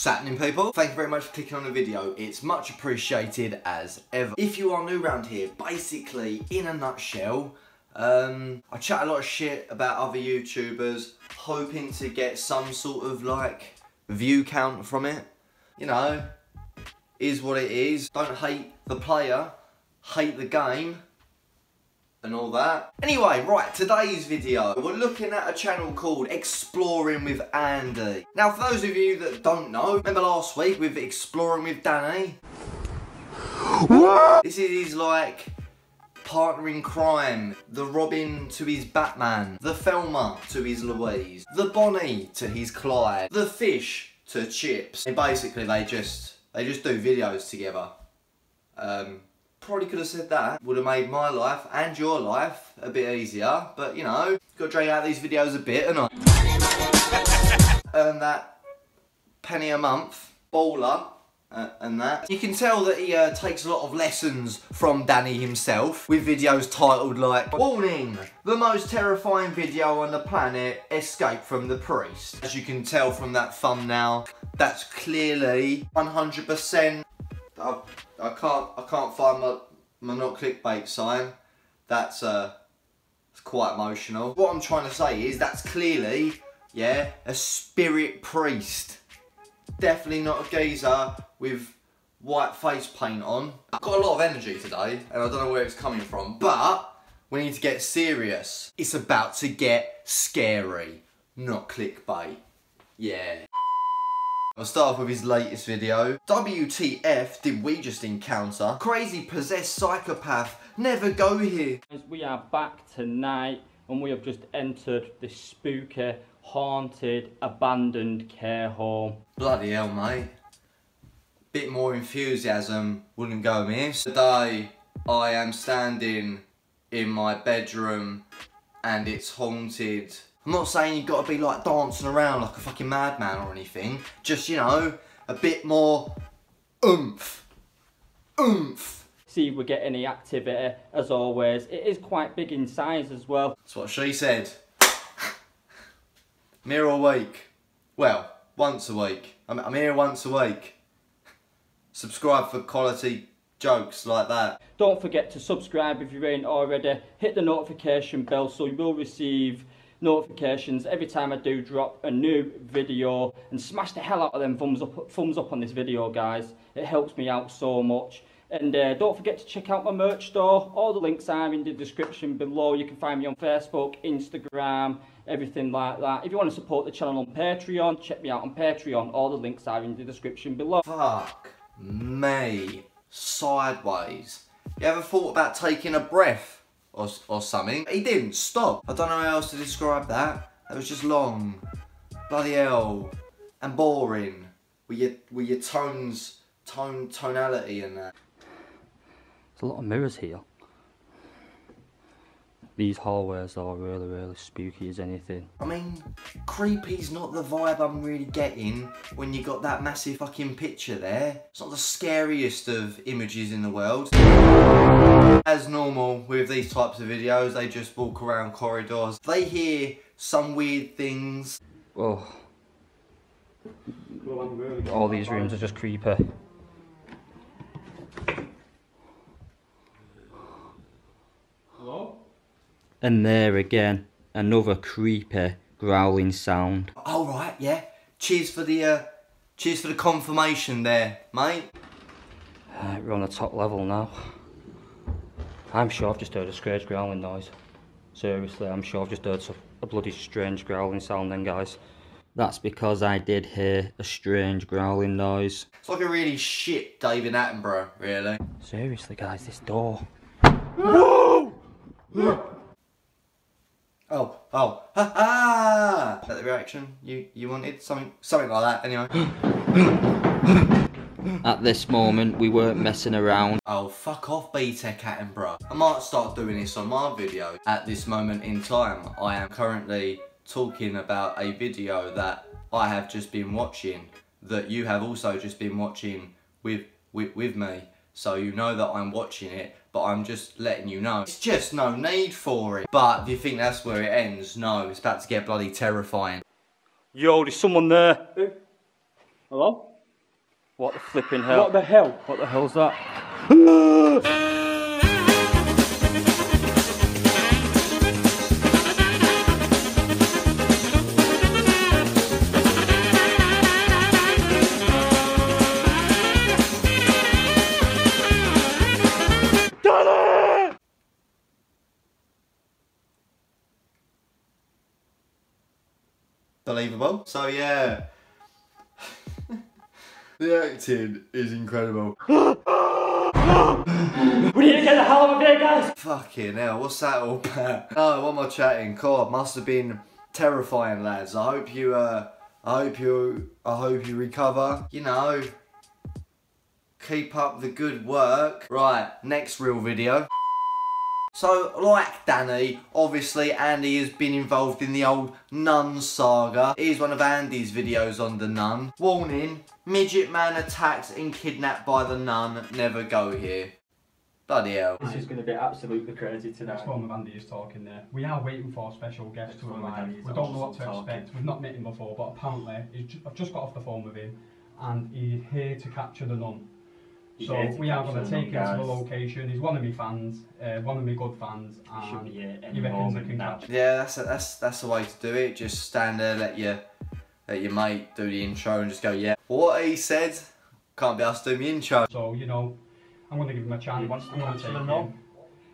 What's happening, people? Thank you very much for clicking on the video. It's much appreciated as ever. If you are new around here, basically, in a nutshell, I chat a lot of shit about other YouTubers, hoping to get some sort of, like, view count from it. You know, is what it is. Don't hate the player, hate the game, and all that. Anyway, right, today's video, we're looking at a channel called Exploring with Andy. Now, for those of you that don't know, remember last week with Exploring with Danny? What? This is his, like, partner in crime, the Robin to his Batman, the Thelma to his Louise, the Bonnie to his Clyde, the Fish to Chips. And basically, they just do videos together. Probably could have said that. Would have made my life and your life a bit easier, but you know, gotta drag out these videos a bit, and I earn that penny a month, baller, and that. You can tell that he takes a lot of lessons from Danny himself, with videos titled like, "Warning, the most terrifying video on the planet, Escape from the Priest." As you can tell from that thumbnail, that's clearly 100%. I can't find my not clickbait sign. That's it's quite emotional. What I'm trying to say is that's clearly, yeah, a spirit priest. Definitely not a geezer with white face paint on. I've got a lot of energy today, and I don't know where it's coming from, but we need to get serious. It's about to get scary, not clickbait. Yeah. I'll start off with his latest video. WTF did we just encounter? Crazy possessed psychopath, never go here. We are back tonight and we have just entered this spooky, haunted, abandoned care home. Bloody hell, mate. Bit more enthusiasm wouldn't go amiss. Today, I am standing in my bedroom and it's haunted. I'm not saying you've got to be like dancing around like a fucking madman or anything. Just, you know, a bit more oomph. Oomph. See, we're getting the activity, as always. It is quite big in size as well. That's what she said. I'm here all week. Well, once a week. I'm here once a week. Subscribe for quality jokes like that. Don't forget to subscribe if you ain't already. Hit the notification bell so you will receive notifications every time I do drop a new video, and smash the hell out of them thumbs up on this video, guys. It helps me out so much. And don't forget to check out my merch store. All the links are in the description below. You can find me on Facebook, Instagram, everything like that. If you want to support the channel on Patreon, check me out on Patreon. All the links are in the description below. Fuck me sideways. You ever thought about taking a breath or something? He didn't stop. I don't know how else to describe that. That was just long, bloody hell, and boring. With your tonality and that. There's a lot of mirrors here. These hallways are really spooky as anything. I mean, creepy's not the vibe I'm really getting when you got that massive fucking picture there. It's not the scariest of images in the world. As normal with these types of videos, they just walk around corridors. They hear some weird things. Oh. All these rooms are just creepy. And there again, another creepy growling sound. Alright, yeah. Cheers for the confirmation there, mate. We're on the top level now. I'm sure I've just heard a strange growling noise. Seriously, I'm sure I've just heard a bloody strange growling sound then, guys. That's because I did hear a strange growling noise. It's like a really shit David Attenborough, really. Seriously, guys, this door. Whoa! Oh, oh, ha ha! Is that the reaction you wanted? Something like that, anyway. At this moment, we weren't messing around. Oh, fuck off, BTEC Attenborough. I might start doing this on my video. At this moment in time, I am currently talking about a video that I have just been watching, that you have also just been watching with me. So you know that I'm watching it, but I'm just letting you know. It's just no need for it. But if you think that's where it ends, no, it's about to get bloody terrifying. Yo, there's someone there. Hello? What the flipping hell? What the hell? What the hell's that? Danny! Believable. So yeah. The acting is incredible. We need to get the hell out of here, guys! Fucking hell, what's that all about? Oh, what am I chatting? God, must have been terrifying, lads. I hope you recover. You know, keep up the good work. Right, next real video. So, like Danny, obviously Andy has been involved in the old nun saga. Here's one of Andy's videos on the nun. Warning, midget man attacked and kidnapped by the nun, never go here. Bloody hell. This is going to be absolutely crazy tonight. That's what Andy is talking there. We are waiting for a special guest to arrive. We don't know what to expect. We've not met him before, but apparently, I've just got off the phone with him, and he's here to capture the nun. So we are going to take him to the location. He's one of my fans, one of my good fans, and he reckons I can catch him. Yeah, that's the way to do it. Just stand there, let your mate do the intro, and just go, yeah. What he said, can't be asked to do the intro. So you know, I'm going to give him a chance. He wants to capture the nun,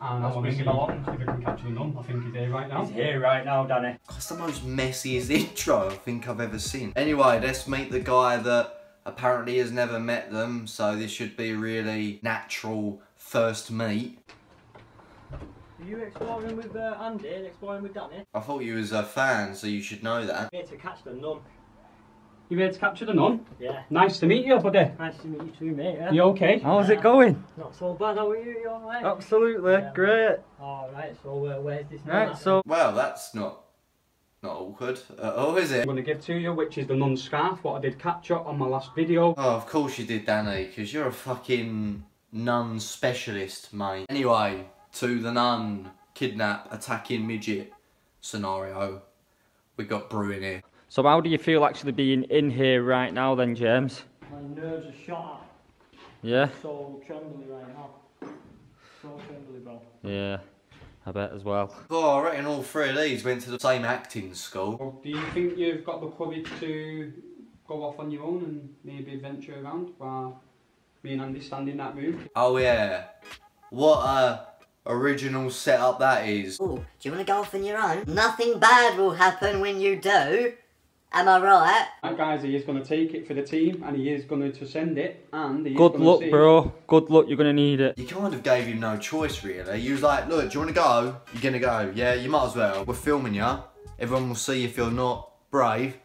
and I'm going to see if I can capture the nun. I think he's here right now. He's here right now, Danny. That's the most messiest intro I think I've ever seen. Anyway, let's meet the guy that apparently has never met them, so this should be a really natural first meet. Are you exploring with Andy and exploring with Danny? I thought you was a fan, so you should know that. I'm here to catch the nun. You here to capture the nun? Yeah. Nice to meet you, buddy. Nice to meet you too, mate. Yeah. You okay? How's it going? Not so bad, how are you? You alright? Absolutely, yeah, great. Alright, so where's this nun? Right, so... Well, that's not awkward at all, is it? I'm going to give to you, which is the nun scarf, what I did capture on my last video. Oh, of course you did, Danny, because you're a fucking nun specialist, mate. Anyway, to the nun kidnap attacking midget scenario we got brewing here. So how do you feel actually being in here right now then, James? My nerves are shot up. Yeah? So trembly right now. So trembly, bro. Yeah. I bet as well. Oh, I reckon all three of these went to the same acting school. Well, do you think you've got the courage to go off on your own and maybe venture around while me and Andy stand in that room? Oh yeah, what a original setup that is. Ooh, do you want to go off on your own? Nothing bad will happen when you do, am I right? That guy's he is going to take it for the team and he is going to send it and he good luck see. Bro, good luck, you're going to need it. You kind of gave him no choice really. You was like, look, do you want to go? You're going to go, yeah, you might as well. We're filming you, everyone will see if you're not brave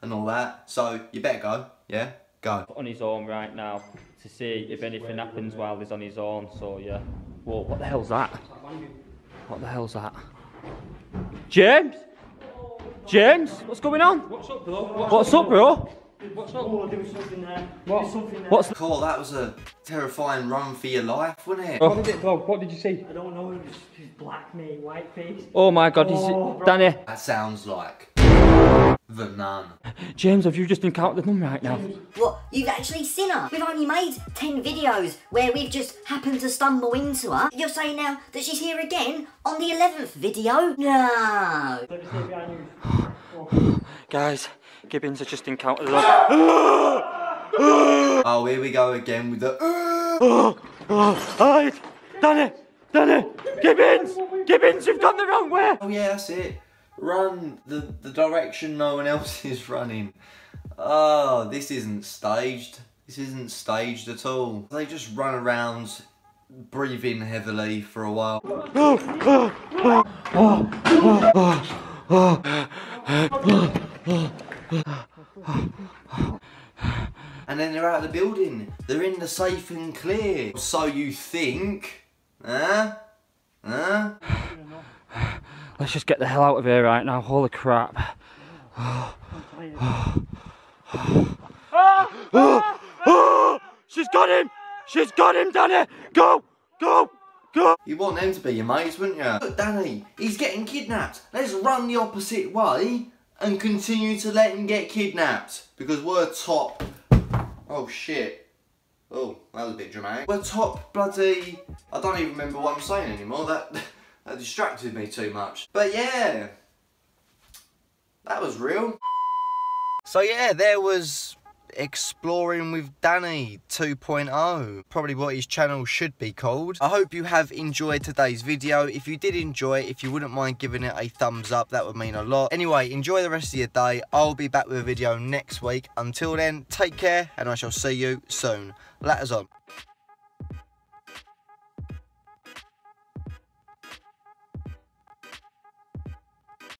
and all that, so you better go, yeah, go. On his own right now to see if anything happens while he's on his own, so yeah. Whoa, what the hell's that? What the hell's that? James? James, what's going on? What's up, bro? What's up, bro? What's up? Oh, there was something there. What? There's something there. What's cool, that was a terrifying run for your life, wasn't it? Oh. What is it, bro? What did you see? I don't know. It was black, mate, white face. Oh my God, oh, is Danny? That sounds like the nun. James, have you just encountered the nun right now? What? You've actually seen her? We've only made 10 videos where we've just happened to stumble into her. You're saying now that she's here again on the 11th video? No. Guys, Gibbons has just encountered her. Oh, here we go again with the... Oh, Danny! Danny! Gibbons! Gibbons, you've gone the wrong way! Oh yeah, that's it. Run the direction no one else is running. Oh, this isn't staged. This isn't staged at all. They just run around breathing heavily for a while. And then they're out of the building. They're in the safe and clear. So you think, huh? Huh? Let's just get the hell out of here right now, holy crap. She's got him! She's got him, Danny! Go! Go! Go! You want them to be your mates, wouldn't you? Look, Danny, he's getting kidnapped. Let's run the opposite way and continue to let him get kidnapped because we're top Oh shit. Oh, that was a bit dramatic. We're top bloody... I don't even remember what I'm saying anymore. That distracted me too much. But yeah. That was real. So yeah, there was Exploring with Danny 2.0, probably what his channel should be called. I hope you have enjoyed today's video. If you did enjoy it, if you wouldn't mind giving it a thumbs up, that would mean a lot. Anyway, enjoy the rest of your day. I'll be back with a video next week. Until then, take care and I shall see you soon. Latters on.